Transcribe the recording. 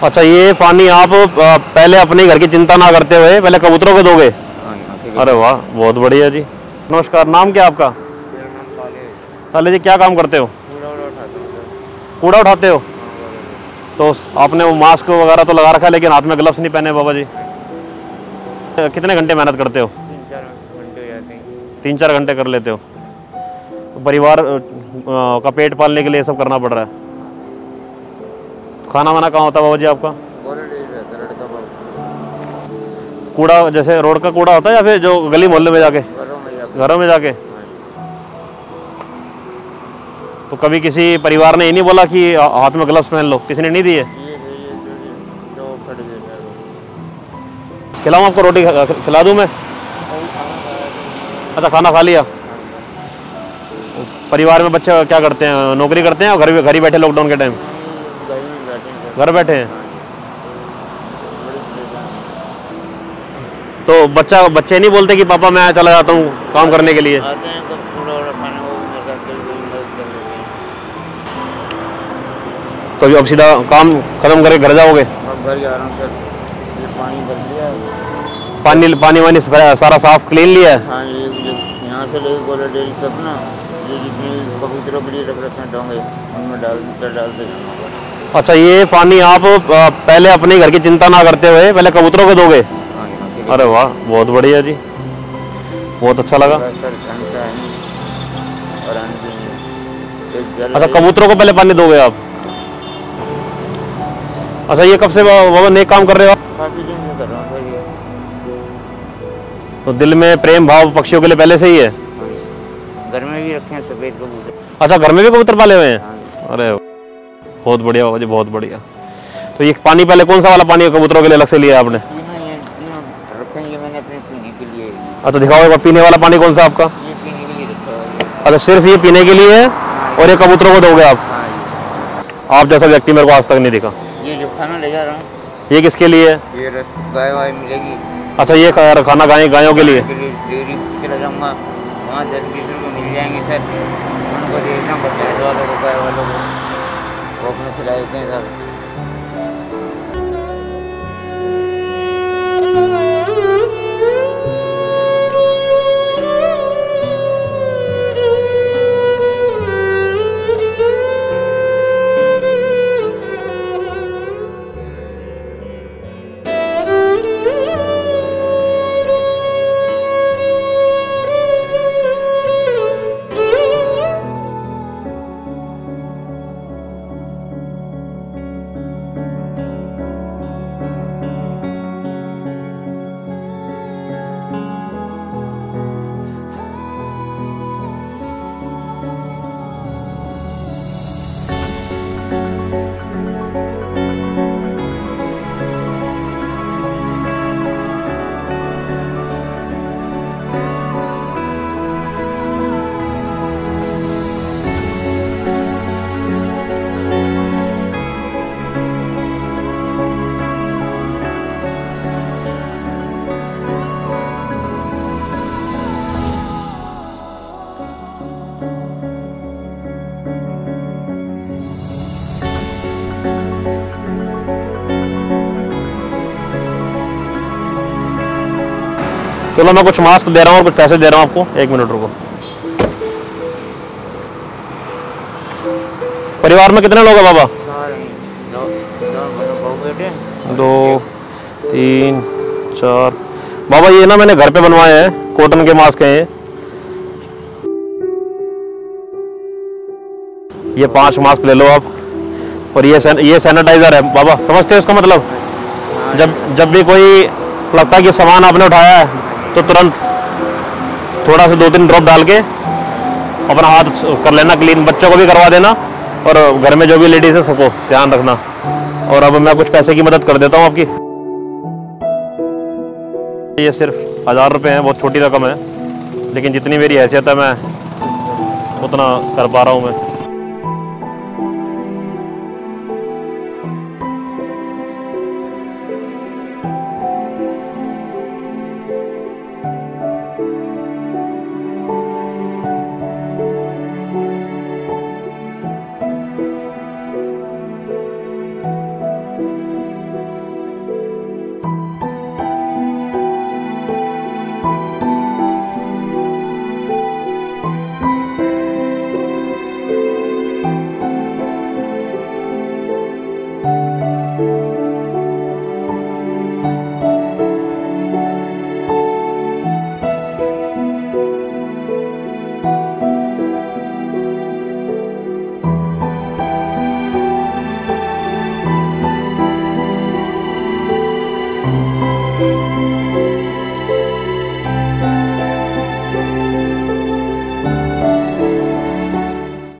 अच्छा, ये पानी आप पहले अपने घर की चिंता ना करते हुए पहले कबूतरों को दोगे? अरे वाह, बहुत बढ़िया जी। नमस्कार, नाम क्या आपका? मेरा नाम साले जी। क्या काम करते हो? कूड़ा उठाते हो। तो आपने वो मास्क वगैरह तो लगा रखा है लेकिन हाथ में ग्लव्स नहीं पहने बाबा जी। कितने घंटे मेहनत करते हो? 3-4 घंटे कर लेते हो। परिवार का पेट पालने के लिए सब करना पड़ रहा है। खाना वाना कहाँ होता है बाबा जी आपका? कूड़ा जैसे रोड का कूड़ा होता है या फिर जो गली मोहल्ले में जाके घरों में जाके? तो कभी किसी परिवार ने ये नहीं बोला कि हाथ में ग्लव्स पहन लो? किसी ने नहीं दिए? खिलाऊं आपको रोटी? खिला दूं मैं? अच्छा, खाना खा लिया। परिवार में बच्चे क्या करते हैं, नौकरी करते हैं और घर ही बैठे लॉकडाउन के टाइम घर बैठे हैं? तो बच्चे नहीं बोलते कि पापा मैं चला जाता हूँ काम करने के लिए? तो अब सीधा काम खत्म करके घर जाओगे? घर जा रहा हूं सर। ये पानी भर लिया है, पानी सारा साफ क्लीन लिया है। हाँ, ये यहाँ से लेके गोला डेरी तक ना, ये जितने कबूतरों के लिए रख रखे डोंगे उनमें डालते जाऊँगा। अच्छा, ये पानी आप पहले अपने घर की चिंता ना करते हुए पहले कबूतरों को दोगे? अरे वाह, बहुत बढ़िया जी, बहुत अच्छा लगा। अच्छा, कबूतरों को पहले पानी दोगे आप? अच्छा, ये कब से बाबा नेक काम कर रहे हो आप? काफी दिन से कर रहा हूँ। तो दिल में प्रेम भाव पक्षियों के लिए पहले से ही है? घर में भी रखे हैं सफेद कबूतर। अच्छा, घर में भी कबूतर पाले हुए हैं? अरे बहुत बढ़िया बाबा जी, बहुत बढ़िया। तो ये पानी पहले कौन सा वाला पानी कबूतरों के लिए अलग से लिया आपने? ये मैंने अपने पीने के लिए। अच्छा, दिखाओ एक पीने वाला पानी कौन सा आपका? ये पीने के लिए रखा है। अच्छा, सिर्फ ये पीने के लिए है और ये कबूतरों को दोगे आप? हाँ, आप जैसा व्यक्ति मेरे को आज तक नहीं दिखा। ये जो खाना ले जा रहा हूँ ये किसके लिए है? ये गाय वाय मिलेगी। अच्छा, ये खाना गायों के लिए? डेयरी चला जाऊँगा, वहाँ 10-20 रुपये मिल जाएंगे सर, उनको देना पड़ता है वालों को, गाय वालों को वो अपने खिलाए दें सर। चलो, मैं कुछ मास्क दे रहा हूँ और कुछ पैसे दे रहा हूँ आपको, 1 मिनट रुको। परिवार में कितने लोग हैं बाबा? 2, 3, 4 बाबा। ये ना मैंने घर पे बनवाए हैं, कॉटन के मास्क हैं ये। 5 मास्क ले लो आप। और ये सैनिटाइजर है बाबा, समझते हो इसका मतलब? जब भी कोई लगता है कि सामान आपने उठाया है तो तुरंत थोड़ा सा 2-3 ड्रॉप डाल के अपना हाथ कर लेना क्लीन। बच्चों को भी करवा देना और घर में जो भी लेडीज है सबको ध्यान रखना। और अब मैं कुछ पैसे की मदद कर देता हूँ आपकी। ये सिर्फ 1000 रुपये हैं, बहुत छोटी रकम है लेकिन जितनी मेरी हैसियत है मैं उतना कर पा रहा हूँ मैं।